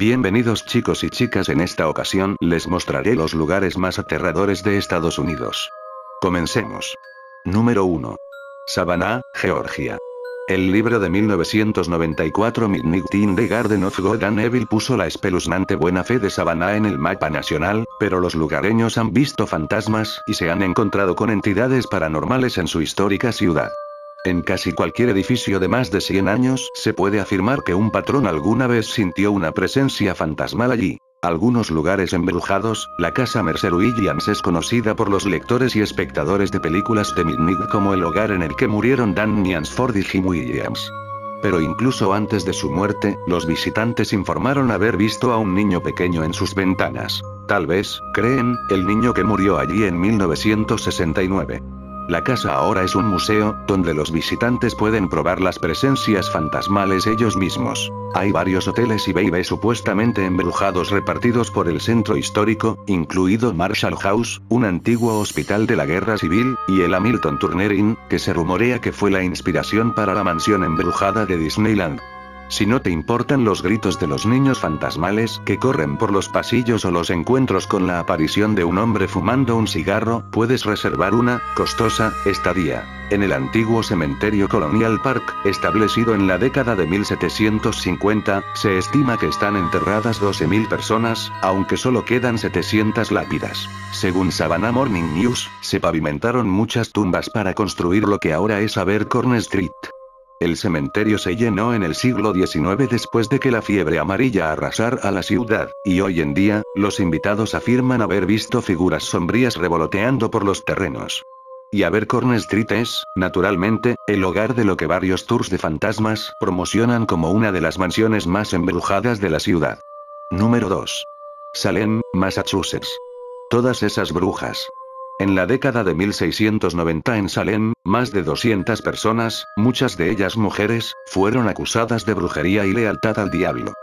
Bienvenidos chicos y chicas, en esta ocasión les mostraré los lugares más aterradores de Estados Unidos. Comencemos. Número 1. Savannah, Georgia. El libro de 1994 Midnight in the Garden of Good and Evil puso la espeluznante buena fe de Savannah en el mapa nacional, pero los lugareños han visto fantasmas y se han encontrado con entidades paranormales en su histórica ciudad. En casi cualquier edificio de más de 100 años se puede afirmar que un patrón alguna vez sintió una presencia fantasmal allí. Algunos lugares embrujados, la casa Mercer Williams es conocida por los lectores y espectadores de películas de Midnight como el hogar en el que murieron Danny Hansford y Jim Williams. Pero incluso antes de su muerte, los visitantes informaron haber visto a un niño pequeño en sus ventanas. Tal vez, creen, el niño que murió allí en 1969. La casa ahora es un museo, donde los visitantes pueden probar las presencias fantasmales ellos mismos. Hay varios hoteles y bares supuestamente embrujados repartidos por el centro histórico, incluido Marshall House, un antiguo hospital de la Guerra Civil, y el Hamilton Turner Inn, que se rumorea que fue la inspiración para la mansión embrujada de Disneyland. Si no te importan los gritos de los niños fantasmales que corren por los pasillos o los encuentros con la aparición de un hombre fumando un cigarro, puedes reservar una costosa estadía en el antiguo cementerio Colonial Park, establecido en la década de 1750, se estima que están enterradas 12.000 personas, aunque solo quedan 700 lápidas. Según Savannah Morning News, se pavimentaron muchas tumbas para construir lo que ahora es Abercorn Street. El cementerio se llenó en el siglo XIX después de que la fiebre amarilla arrasara a la ciudad, y hoy en día, los invitados afirman haber visto figuras sombrías revoloteando por los terrenos. Y Abercorn Street es, naturalmente, el hogar de lo que varios tours de fantasmas promocionan como una de las mansiones más embrujadas de la ciudad. Número 2. Salem, Massachusetts. Todas esas brujas. En la década de 1690 en Salem, más de 200 personas, muchas de ellas mujeres, fueron acusadas de brujería y lealtad al diablo.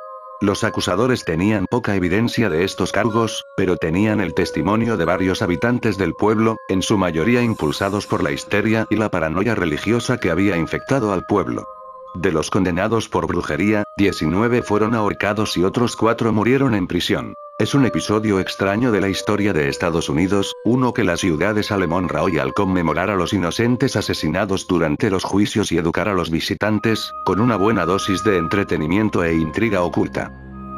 Los acusadores tenían poca evidencia de estos cargos, pero tenían el testimonio de varios habitantes del pueblo, en su mayoría impulsados por la histeria y la paranoia religiosa que había infectado al pueblo. De los condenados por brujería, 19 fueron ahorcados y otros 4 murieron en prisión. Es un episodio extraño de la historia de Estados Unidos, uno que la ciudad de Salem honra hoy al conmemorar a los inocentes asesinados durante los juicios y educar a los visitantes, con una buena dosis de entretenimiento e intriga oculta.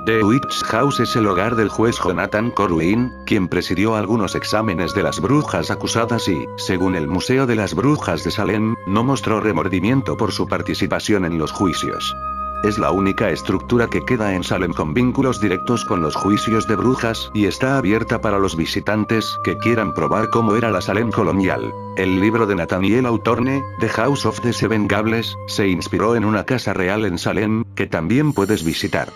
The Witch House es el hogar del juez Jonathan Corwin, quien presidió algunos exámenes de las brujas acusadas y, según el Museo de las Brujas de Salem, no mostró remordimiento por su participación en los juicios. Es la única estructura que queda en Salem con vínculos directos con los juicios de brujas y está abierta para los visitantes que quieran probar cómo era la Salem colonial. El libro de Nathaniel Hawthorne, The House of the Seven Gables, se inspiró en una casa real en Salem, que también puedes visitar.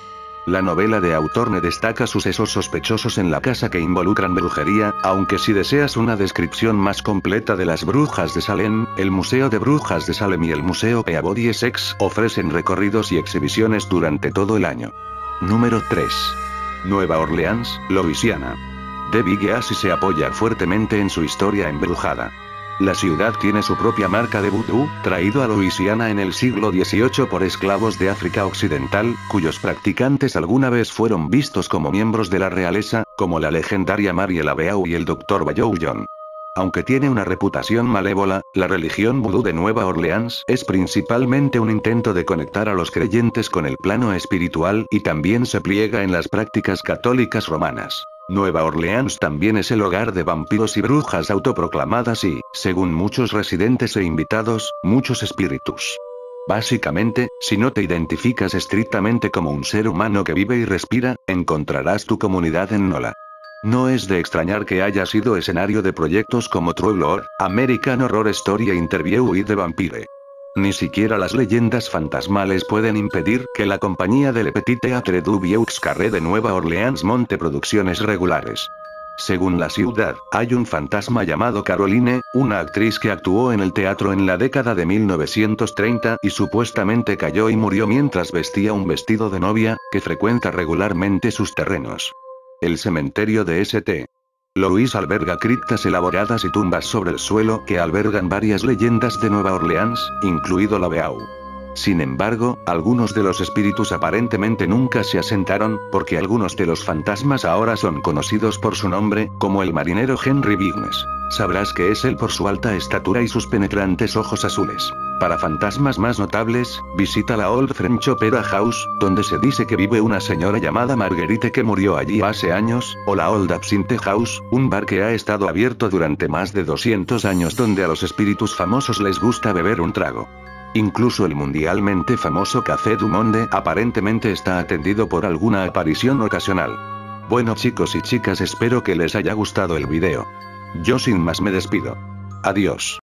La novela de Hawthorne destaca sucesos sospechosos en la casa que involucran brujería, aunque si deseas una descripción más completa de las brujas de Salem, el Museo de Brujas de Salem y el Museo Peabody Essex ofrecen recorridos y exhibiciones durante todo el año. Número 3. Nueva Orleans, Luisiana. The Big Easy se apoya fuertemente en su historia embrujada. La ciudad tiene su propia marca de vudú, traído a Luisiana en el siglo XVIII por esclavos de África Occidental, cuyos practicantes alguna vez fueron vistos como miembros de la realeza, como la legendaria Marie Laveau y el Dr. Bayou John. Aunque tiene una reputación malévola, la religión vudú de Nueva Orleans es principalmente un intento de conectar a los creyentes con el plano espiritual y también se pliega en las prácticas católicas romanas. Nueva Orleans también es el hogar de vampiros y brujas autoproclamadas y, según muchos residentes e invitados, muchos espíritus. Básicamente, si no te identificas estrictamente como un ser humano que vive y respira, encontrarás tu comunidad en Nola. No es de extrañar que haya sido escenario de proyectos como True Lore, American Horror Story e Interview y The Vampire. Ni siquiera las leyendas fantasmales pueden impedir que la compañía de Le Petit Théâtre du Vieux Carré de Nueva Orleans monte producciones regulares. Según la ciudad, hay un fantasma llamado Caroline, una actriz que actuó en el teatro en la década de 1930 y supuestamente cayó y murió mientras vestía un vestido de novia, que frecuenta regularmente sus terrenos. El cementerio de St. Louis alberga criptas elaboradas y tumbas sobre el suelo que albergan varias leyendas de Nueva Orleans, incluido la Laveau. Sin embargo, algunos de los espíritus aparentemente nunca se asentaron, porque algunos de los fantasmas ahora son conocidos por su nombre, como el marinero Henry Vignes. Sabrás que es él por su alta estatura y sus penetrantes ojos azules. Para fantasmas más notables, visita la Old French Opera House, donde se dice que vive una señora llamada Marguerite que murió allí hace años, o la Old Absinthe House, un bar que ha estado abierto durante más de 200 años donde a los espíritus famosos les gusta beber un trago. Incluso el mundialmente famoso Café du Monde aparentemente está atendido por alguna aparición ocasional. Bueno, chicos y chicas, espero que les haya gustado el video. Yo sin más me despido. Adiós.